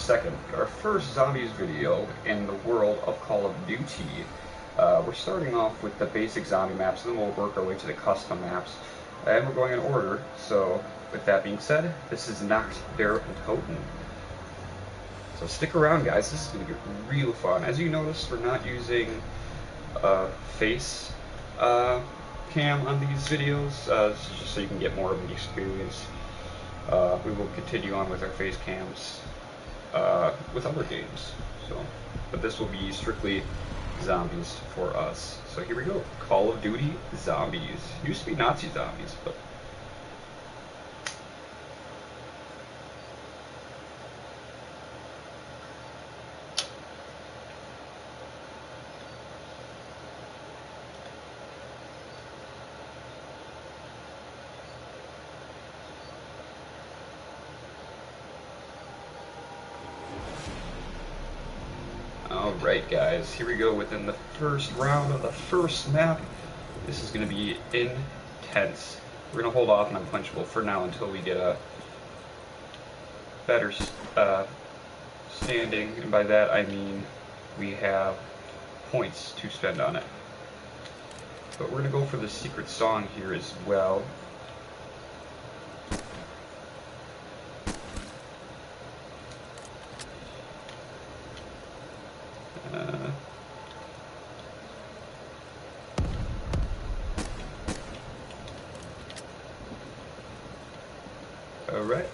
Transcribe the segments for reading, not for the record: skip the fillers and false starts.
2nd, our first zombies video in the world of Call of Duty. We're starting off with the basic zombie maps, then we'll work our way to the custom maps, and we're going in order. So with that being said, this is Nacht Der Untoten. So stick around, guys, this is going to get real fun. As you notice, we're not using face cam on these videos, this is just so you can get more of an experience. We will continue on with our face cams with other games, so, but this will be strictly zombies for us. So here we go, Call of Duty zombies. Used to be Nazi zombies, but alright, guys, here we go within the first round of the first map. This is going to be intense. We're going to hold off on Unpunchable for now until we get a better standing, and by that I mean we have points to spend on it. But we're going to go for the secret song here as well. Alright.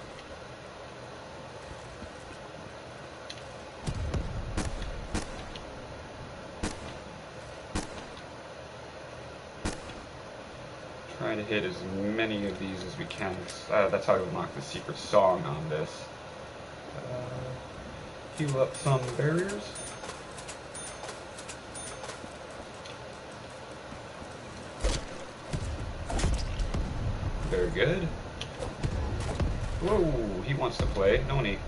Trying to hit as many of these as we can. That's how we unlock the secret song on this. Heal up some barriers. Very good. Whoa, he wants to play, don't he?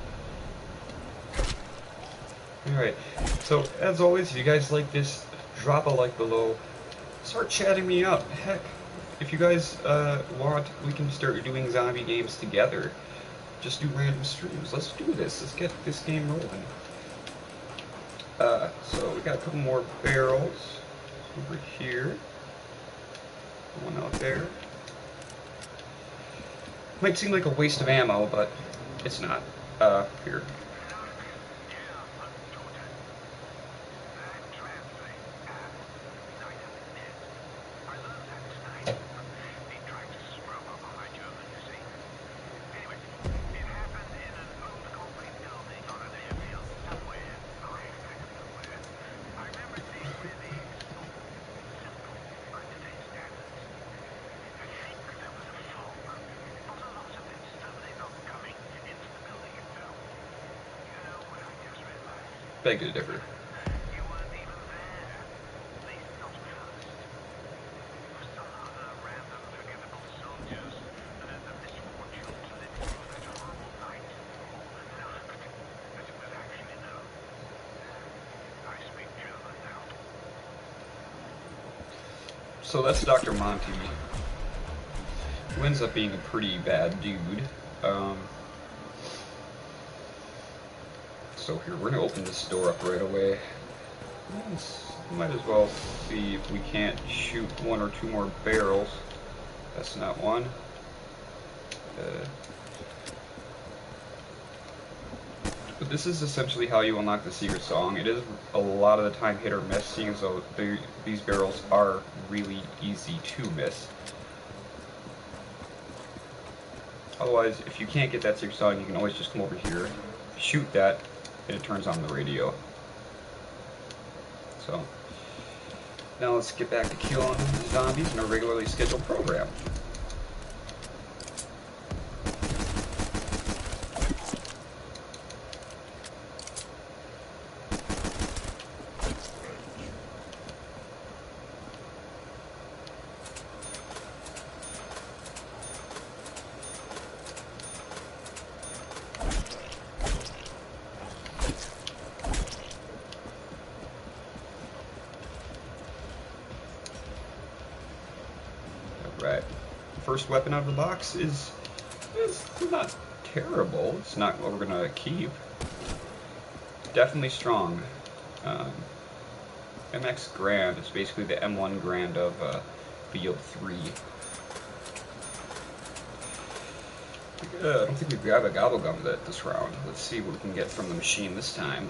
Alright, so as always, if you guys like this, drop a like below. Start chatting me up. Heck, if you guys want, we can start doing zombie games together. Just do random streams. Let's do this. Let's get this game rolling. So we got a couple more barrels over here. One out there. Might seem like a waste of ammo, but it's not. Here. Beg to differ. So that's Dr. Monty, who ends up being a pretty bad dude. So here, we're gonna open this door up right away. Might as well see if we can't shoot one or two more barrels. That's not one. But this is essentially how you unlock the secret song. It is a lot of the time hit or miss, seeing as though these barrels are really easy to miss. Otherwise, if you can't get that secret song, you can always just come over here, shoot that, and it turns on the radio. So now let's get back to killing zombies in our regularly scheduled program. First weapon out of the box is not terrible. It's not what we're gonna keep. definitely strong. MX Grand is basically the M1 Grand of Field 3. I don't think we grabbed a Gobblegum this round. Let's see what we can get from the machine this time.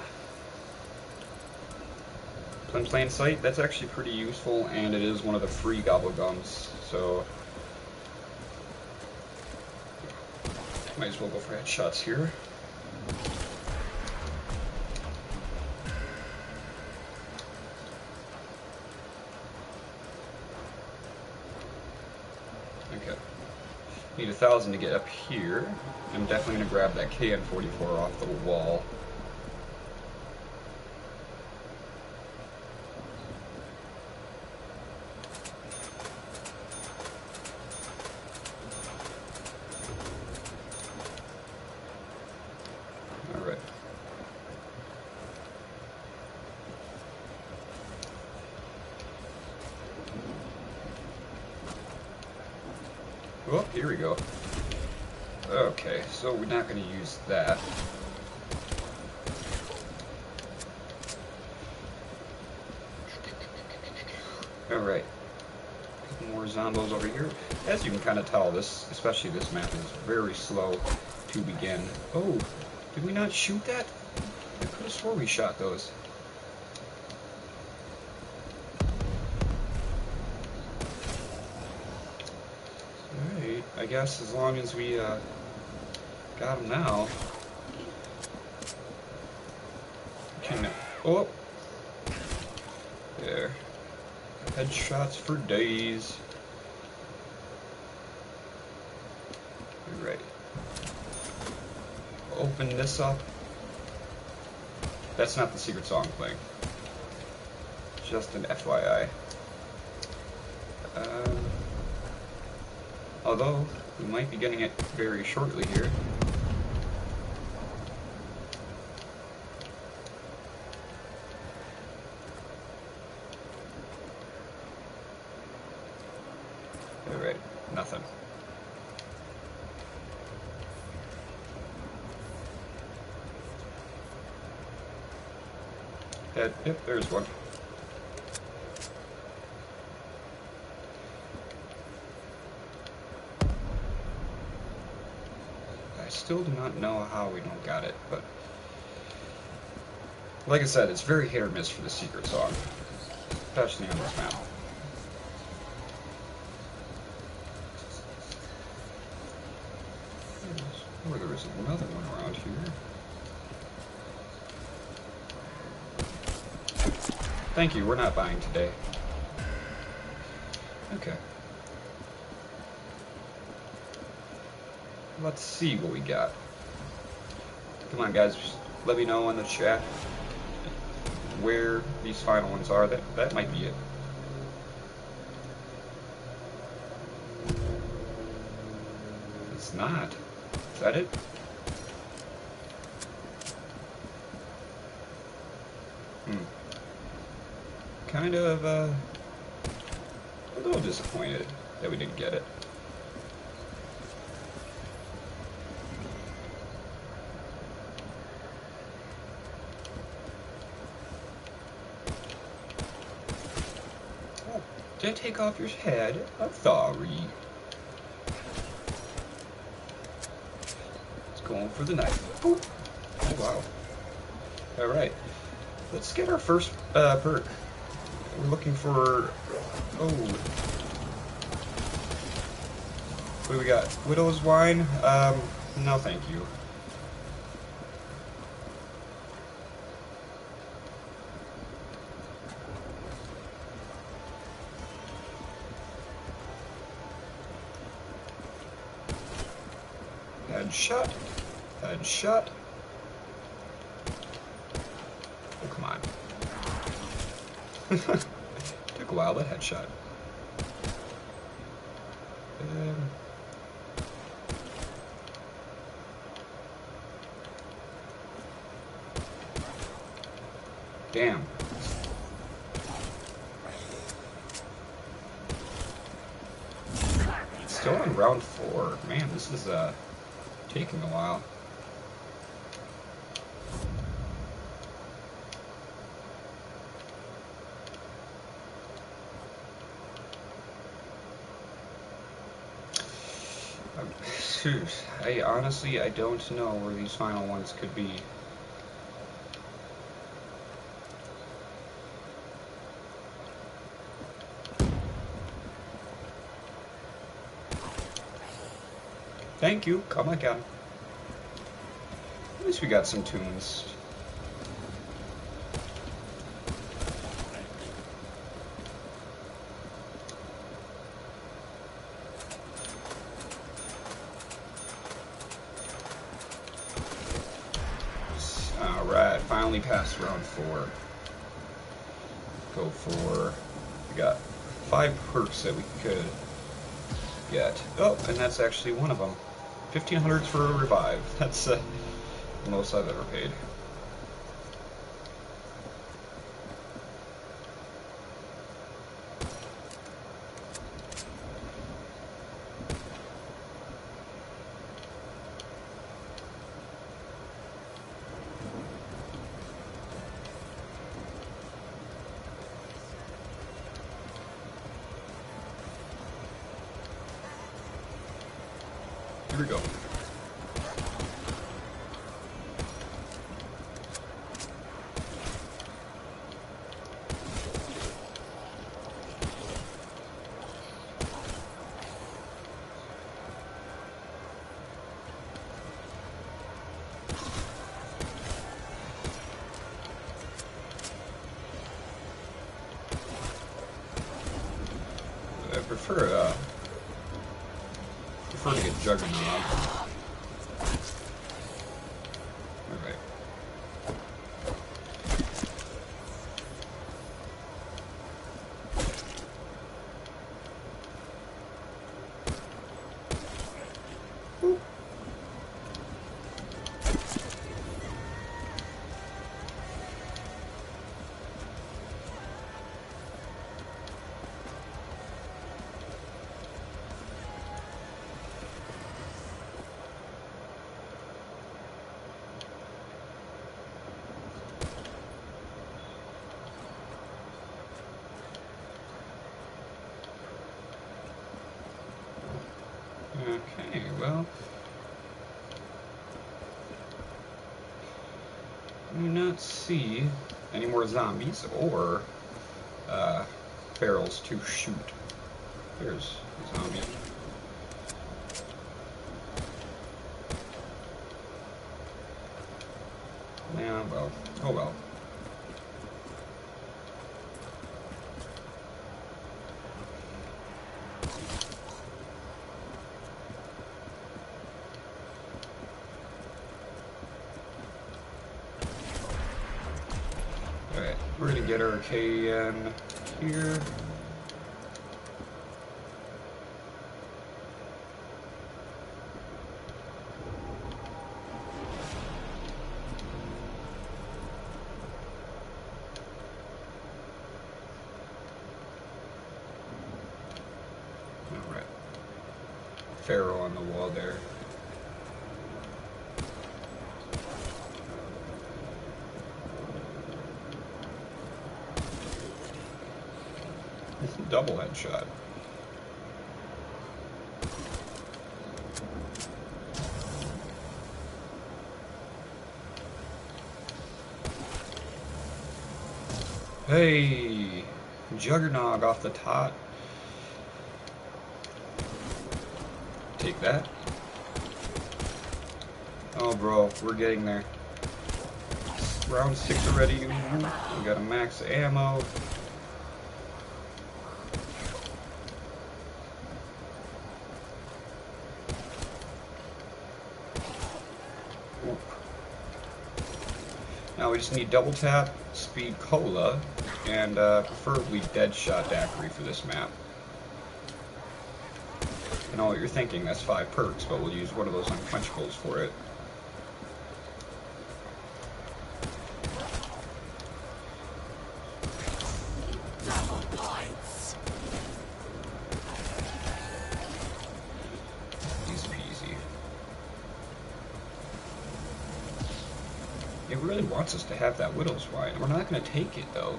Plain Plain Sight, that's actually pretty useful, and it is one of the free Gobblegums, so might as well go for headshots here. Okay. Need 1,000 to get up here. I'm definitely going to grab that KN44 off the wall. Well, here we go. Okay, so we're not going to use that. Alright. More zombos over here. As you can kind of tell, this, especially this map, is very slow to begin. Oh, did we not shoot that? I could have swore we shot those. I guess as long as we got him now. Okay, oh! There. Headshots for days. Alright. Open this up. That's not the secret song playing. Just an FYI. Although, we might be getting it very shortly here. Alright, nothing. That, yep, there's one. Still do not know how we don't got it, but like I said, it's very hit or miss for the secret song, especially on this map. Oh, there is another one around here. Thank you, we're not buying today. Okay. Let's see what we got. Come on, guys. Just let me know in the chat where these final ones are. That might be it. It's not. Is that it? Kind of a little disappointed that we didn't get it. Did I take off your head? I'm sorry. It's going for the knife. Boop. Oh, wow. Alright. Let's get our first perk. We're looking for... Oh. What do we got? Widow's Wine? No thank you. Shut and shut. Oh, come on. Took a while, that headshot. Damn. It's still on round 4. Man, this is taking a while. twos. I honestly don't know where these final ones could be. Thank you, come again. At least we got some tunes. Alright, finally passed round 4. Go for... we got 5 perks that we could get. Oh, and that's actually one of them. 1500 for a revive. That's the most I've ever paid. Here we go. To get Juggernaut. Alright. Boop. Okay, well, I do not see any more zombies or barrels to shoot. There's a zombie. Yeah, well, oh well. We're gonna get our KN here. All right. Pharaoh on the wall there. Double headshot. Hey, Juggernaut off the top. Take that. Oh, bro, we're getting there. Round 6 already. We got a max ammo. Now we just need Double Tap, Speed Cola, and preferably Deadshot Daiquiri for this map. I know what you're thinking, that's 5 perks, but we'll use one of those unquenchables for it. It really wants us to have that Widow's Wine. We're not going to take it, though.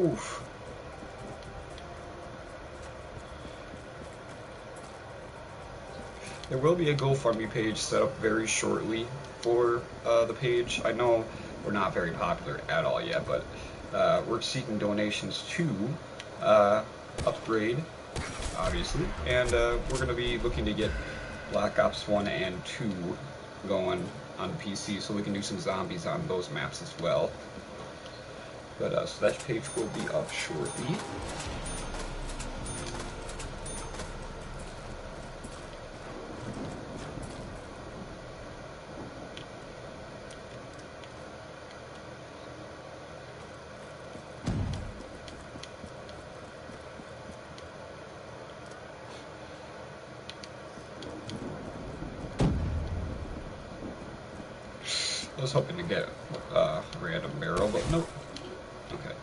Oof. There will be a GoFundMe page set up very shortly for the page. I know we're not very popular at all yet, but we're seeking donations to upgrade, obviously, and we're going to be looking to get Black Ops 1 and 2 going on PC so we can do some zombies on those maps as well. But so that page will be up shortly. I was hoping to get a random barrel, but nope. Okay.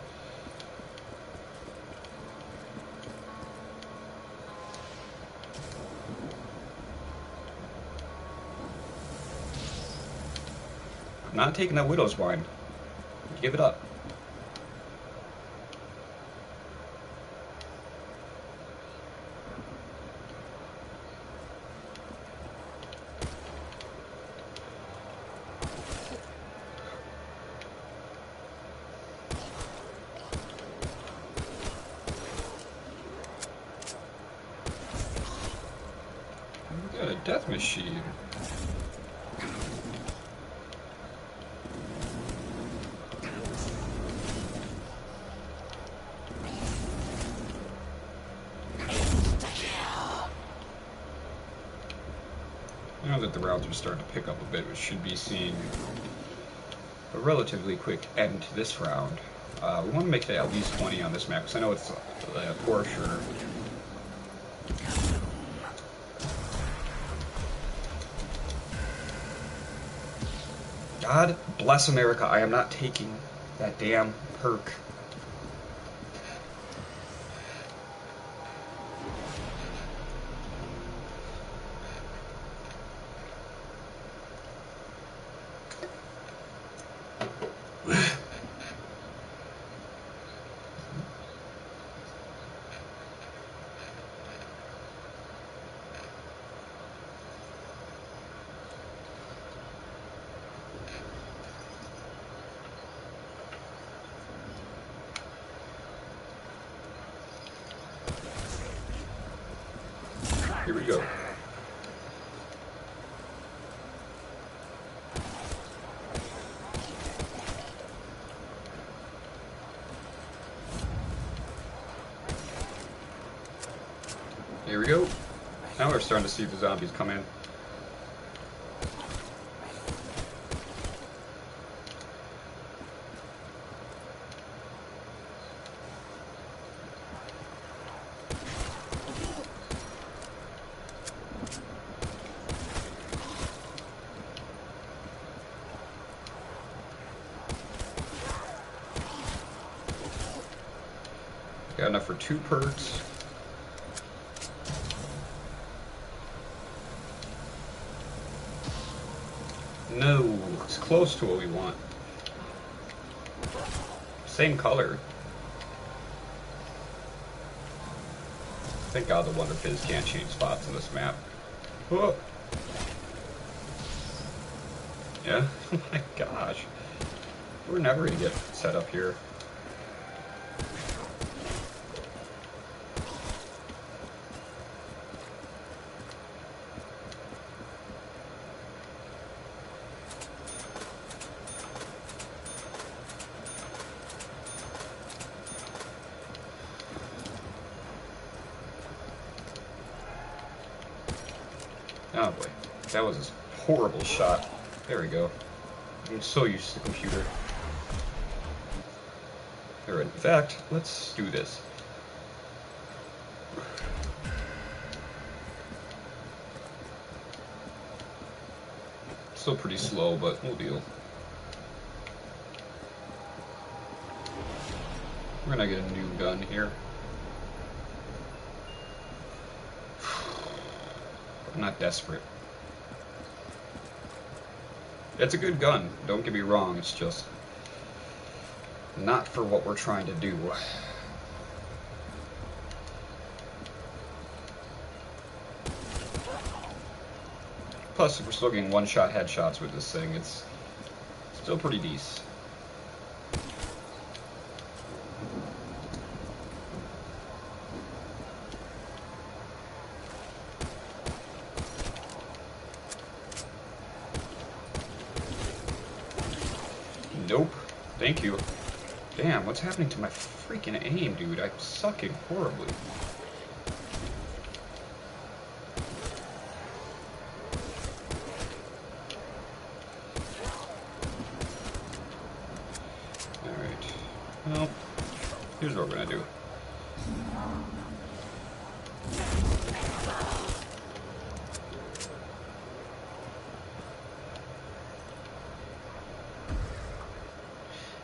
I'm not taking that Widow's Wine. Give it up. Machine. Now that the rounds are starting to pick up a bit, we should be seeing a relatively quick end to this round. We want to make it at least 20 on this map, because I know it's for sure. God bless America, I am not taking that damn perk. Here we go. Here we go. Now we're starting to see the zombies come in. Got enough for 2 perks. No, it's close to what we want. Same color. Thank God the Wonder-Fizz can't change spots on this map. Whoa. Yeah, oh my gosh. We're never gonna get set up here. Oh boy, that was a horrible shot. There we go. I'm so used to the computer. There, in fact, let's do this. Still pretty slow, but we'll deal. We're gonna get a new gun here. I'm not desperate. It's a good gun, don't get me wrong, it's just Not for what we're trying to do. Plus, if we're still getting one-shot headshots with this thing, it's still pretty decent. Nope. Thank you. Damn, what's happening to my freaking aim, dude? I'm sucking horribly.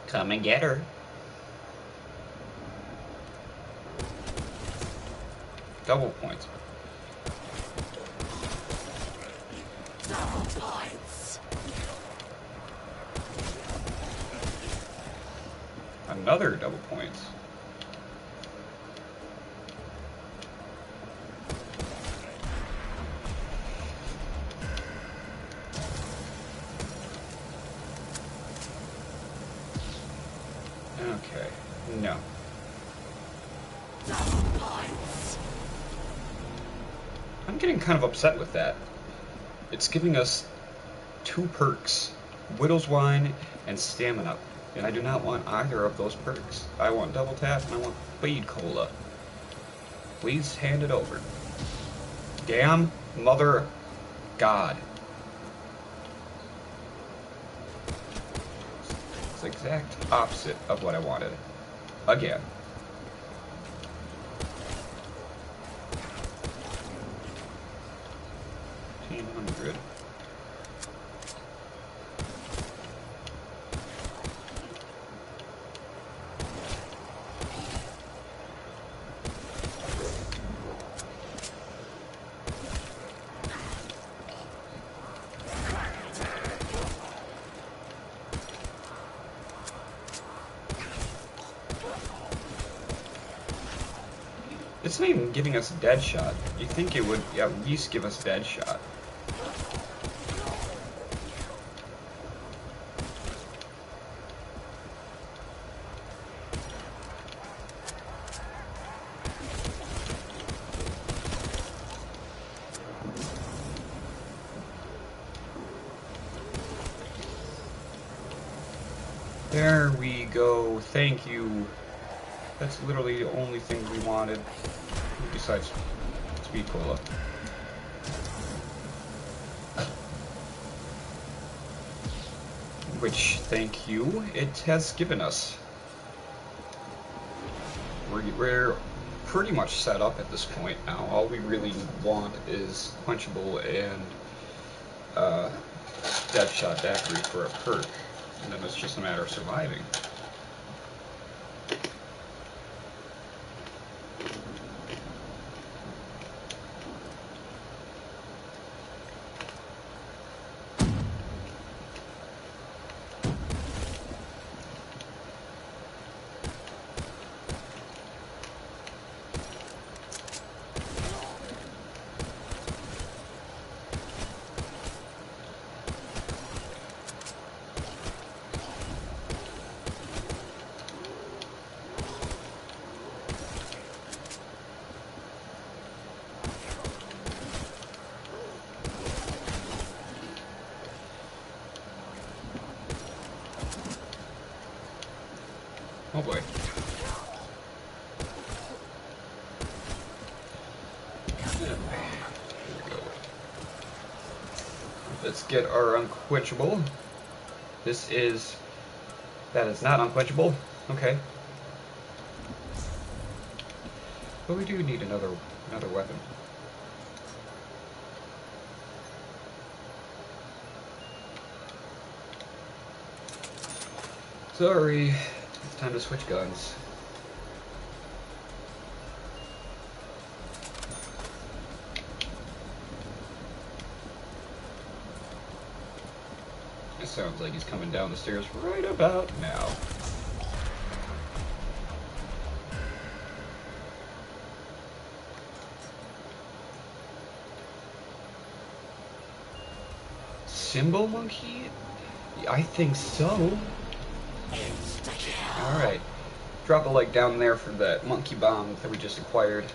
Come and get her. Double points. Double points. Another double points. Kind of upset with that. It's giving us two perks, Widow's Wine and Stamina, and I do not want either of those perks. I want Double Tap and I want Blee Cola. Please hand it over. Damn mother god. It's the exact opposite of what I wanted. Again. It's not even giving us Deadshot. You'd think it would at least give us Deadshot. There we go. Thank you. That's literally the only thing we wanted. Besides Speed Cola. Which, thank you, it has given us. We're pretty much set up at this point now. All we really want is Punchable and Deadshot Daiquiri for a perk. And then it's just a matter of surviving. Oh boy. Here we go. Let's get our unquenchable. That is not unquenchable. Okay. But we do need another weapon. Sorry. It's time to switch guns. It sounds like he's coming down the stairs right about now. Symbol Monkey? I think so. Alright. Drop a like down there for that monkey bomb that we just acquired.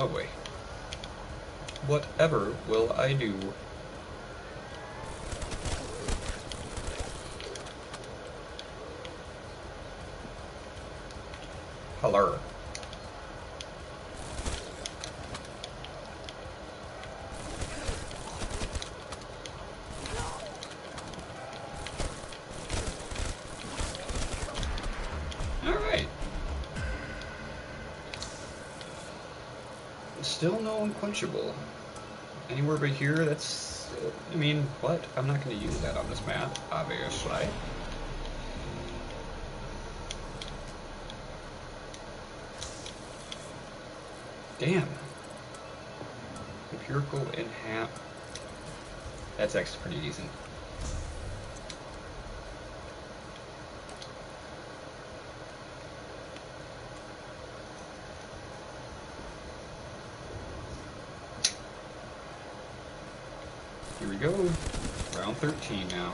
Oh boy. Whatever will I do? Hello. Still no unquenchable. Anywhere but here, that's... I mean, what? I'm not going to use that on this map, obviously. Damn. Empirical and half. That's actually pretty decent. Go round 13 now.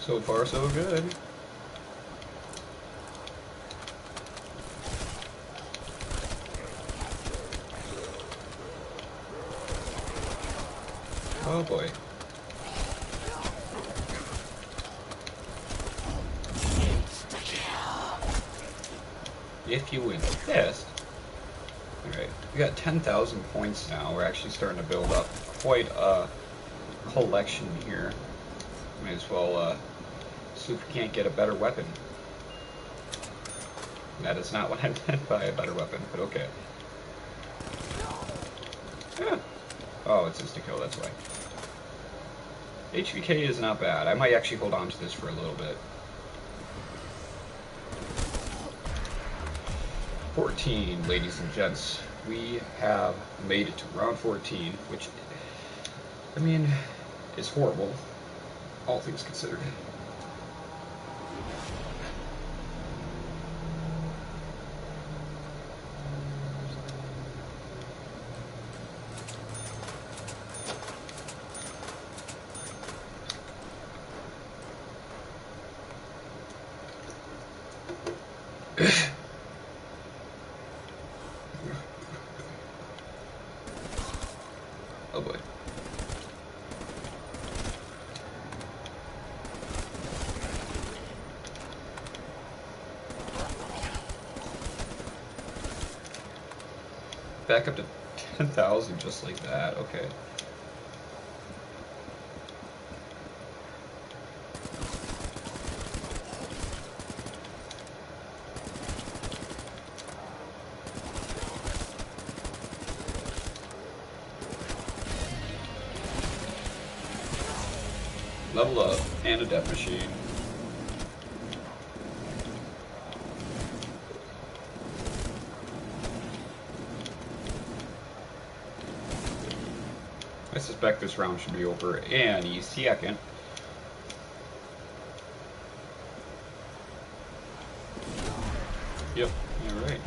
So far, so good. Oh boy. If you win this. Alright, we got 10,000 points now. We're actually starting to build up quite a collection here. Might as well see if we can't get a better weapon. That is not what I meant by a better weapon, but okay. Yeah. Oh, it's insta-kill, that's why. HVK is not bad. I might actually hold on to this for a little bit. 14, ladies and gents. We have made it to round 14, which, I mean, is horrible, all things considered. Back up to 10,000 just like that, okay. Level up, and a death machine. I suspect this round should be over any second. Yep, alright.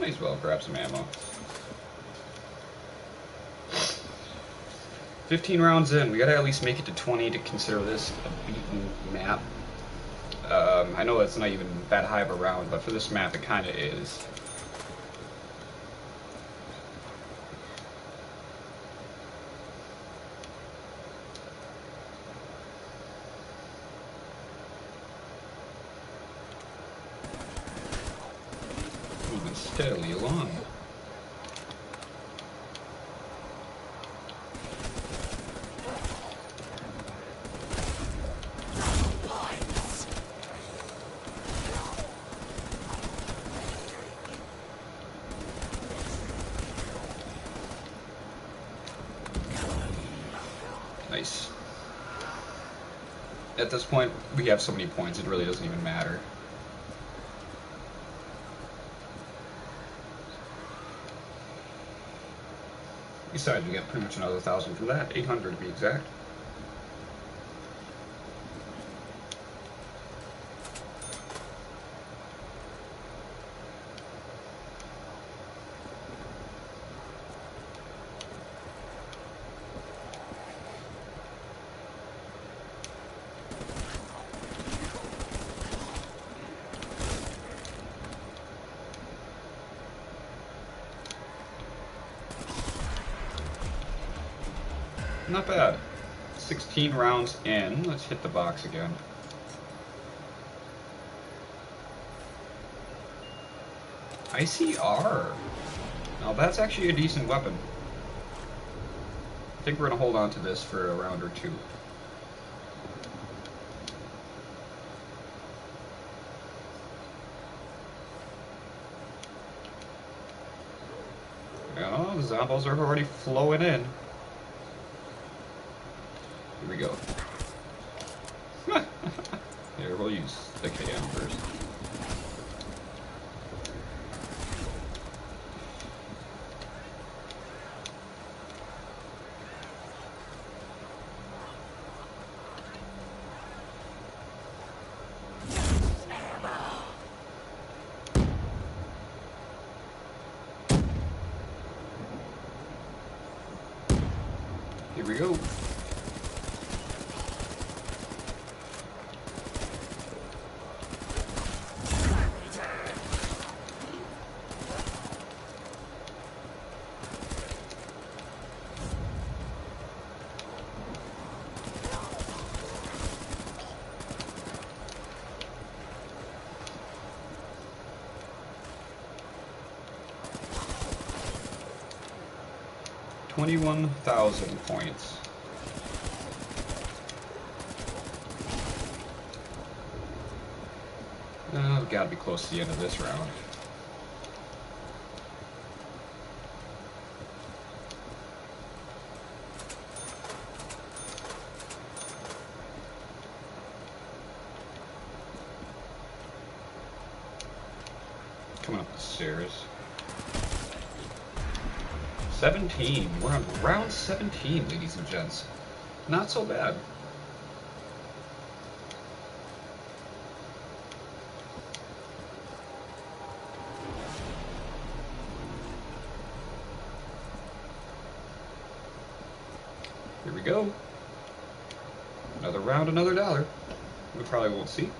Might as well grab some ammo. 15 rounds in, we gotta at least make it to 20 to consider this a beaten map. I know that's not even that high of a round, but for this map it kinda is. Moving steadily along. At this point, we have so many points, it really doesn't even matter. Besides, we got pretty much another 1,000 from that, 800 to be exact. Not bad. 16 rounds in. Let's hit the box again. ICR. Now that's actually a decent weapon. I think we're going to hold on to this for a round or two. Oh, the zombies are already flowing in. Here we go. Here, we'll use the KM first. Here we go. £21,000 points. Oh, we've got to be close to the end of this round. Coming up the stairs. 17. We're on round 17, ladies and gents. Not so bad. Here we go. Another round, another dollar. We probably won't see.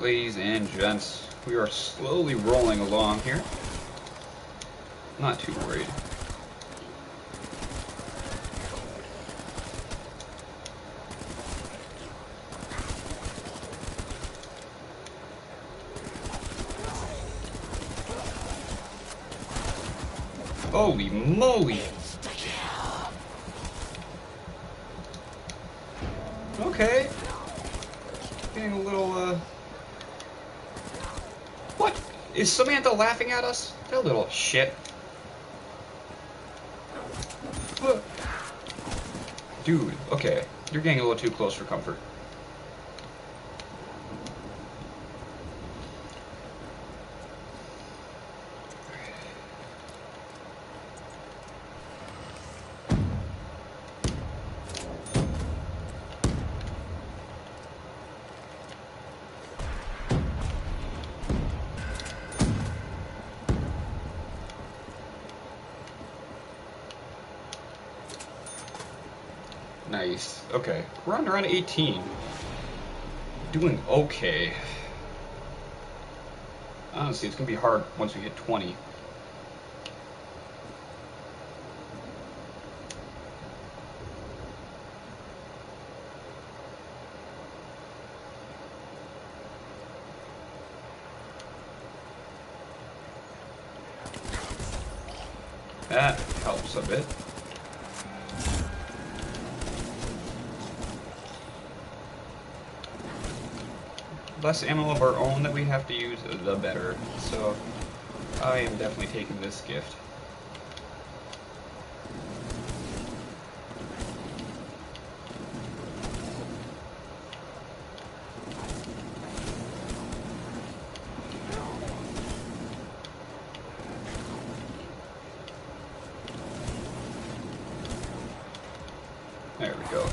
Ladies and gents, we are slowly rolling along here. Not too worried. Holy moly! Okay. Getting a little, What? Is Samantha laughing at us? That little shit. Dude, okay. You're getting a little too close for comfort. Okay, we're on around 18. Doing okay. Honestly, it's gonna be hard once we hit 20. That helps a bit. Less ammo of our own that we have to use, the better. So I am definitely taking this gift. There we go.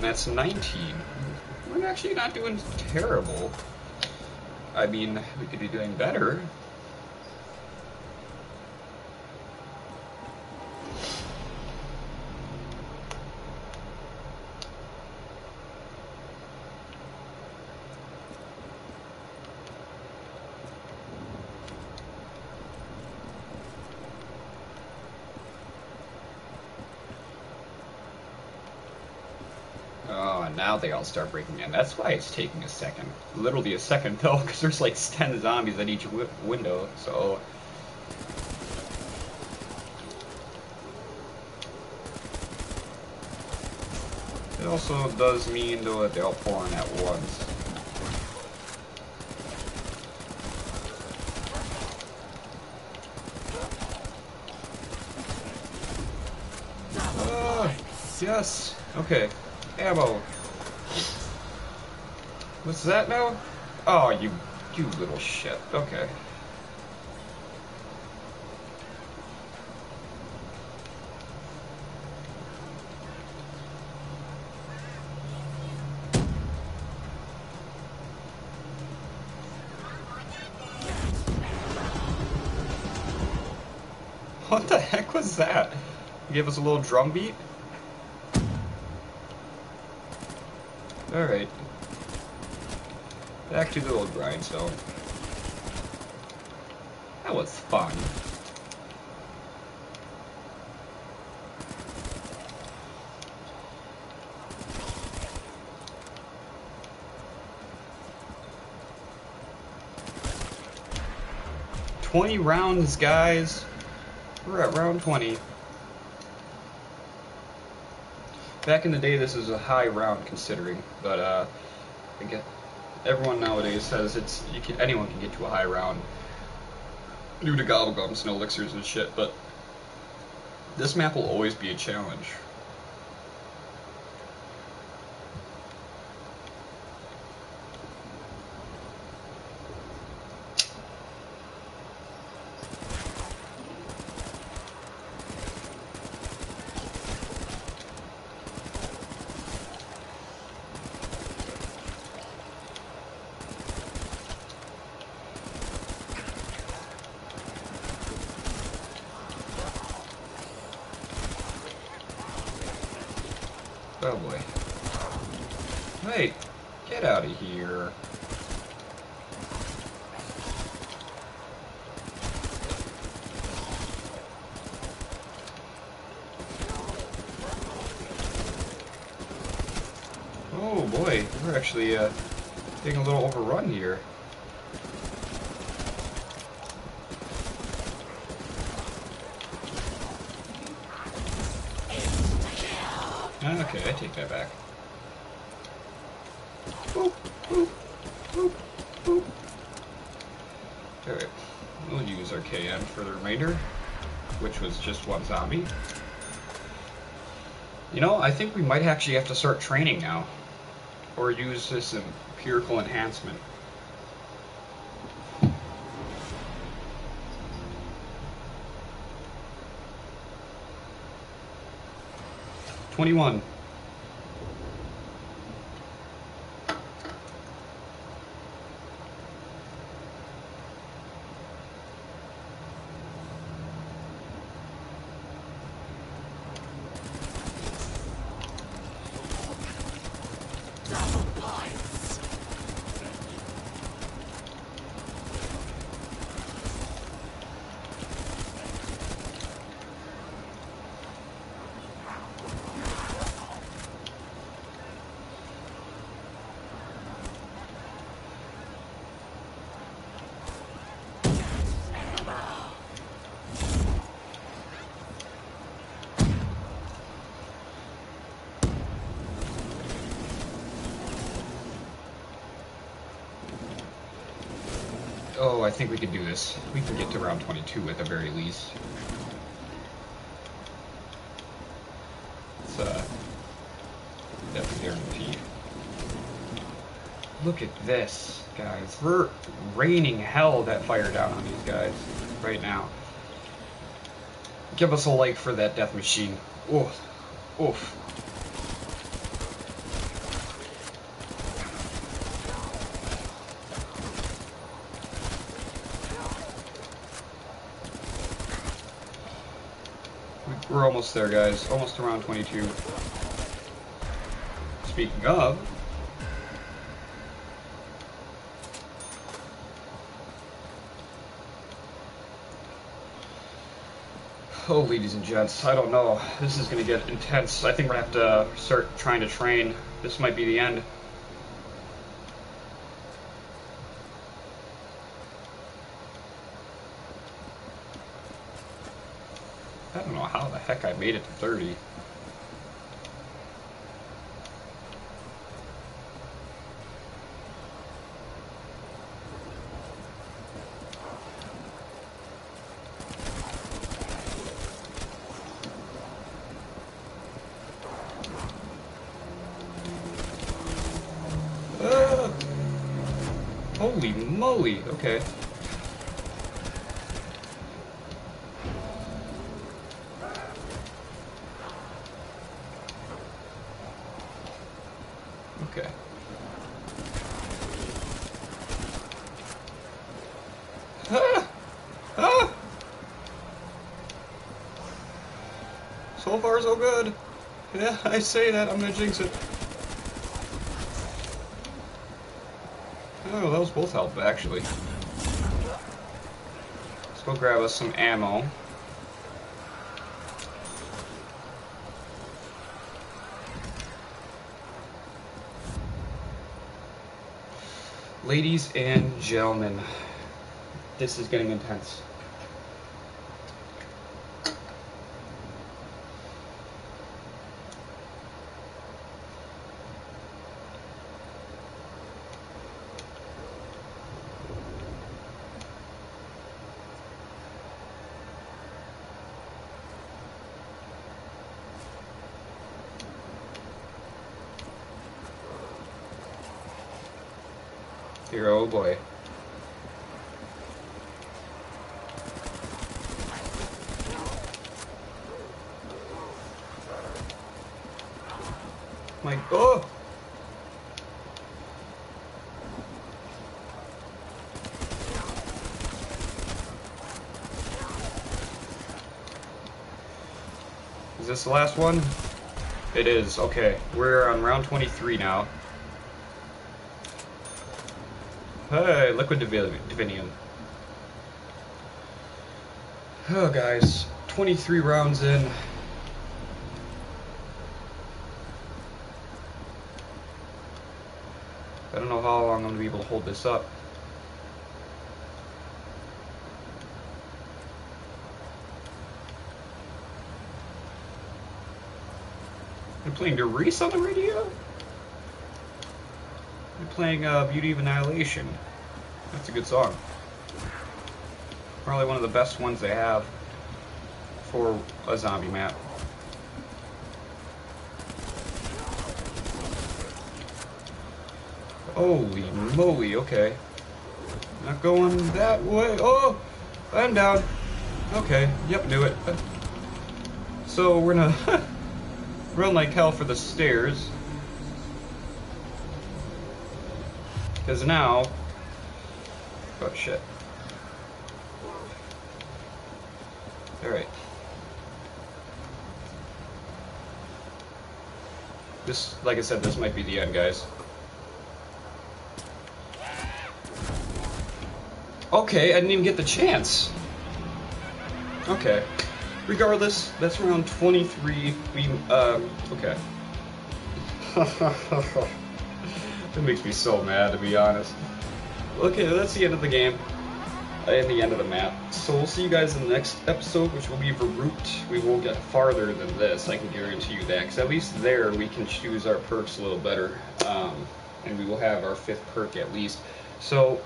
That's 19. We're actually not doing terrible. I mean, we could be doing better. They all start breaking in. That's why it's taking a second. Literally a second, though, because there's like 10 zombies at each window, so... It also does mean, though, that they all pour in at once. Yes! Okay. Ammo! What's that now? Oh, you little shit. Okay. What the heck was that? You gave us a little drum beat? Alright. Back to the old grindstone. That was fun. Twenty rounds, guys. We're at round 20. Back in the day, this is a high round considering, but I guess. Everyone nowadays says it's anyone can get to a high round due to gobblegums and elixirs and shit, but this map will always be a challenge. Oh boy. Wait, get out of here. Oh boy, we're actually getting a little overrun here. I take that back. Boop, boop, boop, boop. Alright, we'll use our KM for the remainder, which was just one zombie. You know, I think we might actually have to start training now, or use this empirical enhancement. Oh, I think we can do this. We can get to round 22 at the very least. It's that's guaranteed. Look at this, guys. We're raining hell that fire down on these guys right now. Give us a like for that death machine. Oh, oof. We're almost there, guys. Almost around 22. Speaking of... oh, ladies and gents, I don't know. This is going to get intense. I think we're going to have to start trying to train. This might be the end. Heck, I made it to 30. Holy moly, okay. So far, so good. Yeah, I say that, I'm gonna jinx it. Oh, those both help, actually. Let's go grab us some ammo. Ladies and gentlemen, this is getting intense. Here, oh boy. My, oh! Is this the last one? It is, okay. We're on round 23 now. Hey, Liquid Divinium. Oh, guys, 23 rounds in. I don't know how long I'm going to be able to hold this up. playing Doris on the radio? I'm playing Beauty of Annihilation. That's a good song. Probably one of the best ones they have for a zombie map. Holy moly, okay. Not going that way. Oh! I'm down. Okay, yep, do it. So we're gonna run like hell for the stairs. Because now... Oh, shit. Alright. This, like I said, this might be the end, guys. Okay, I didn't even get the chance. Okay. Regardless, that's round 23. Okay. That makes me so mad, to be honest. Okay, that's the end of the game. And the end of the map. So we'll see you guys in the next episode, which will be Verrucht. We will get farther than this, I can guarantee you that. Because at least there, we can choose our perks a little better. And we will have our 5th perk at least. So...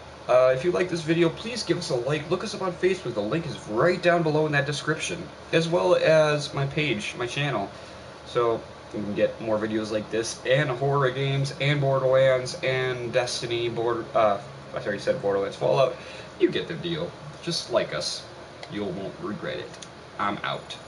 if you like this video, please give us a like. Look us up on Facebook. The link is right down below in that description, as well as my page, my channel. So you can get more videos like this, and horror games, and Borderlands, and Destiny, I already said Borderlands, Fallout. You get the deal. Just like us. You won't regret it. I'm out.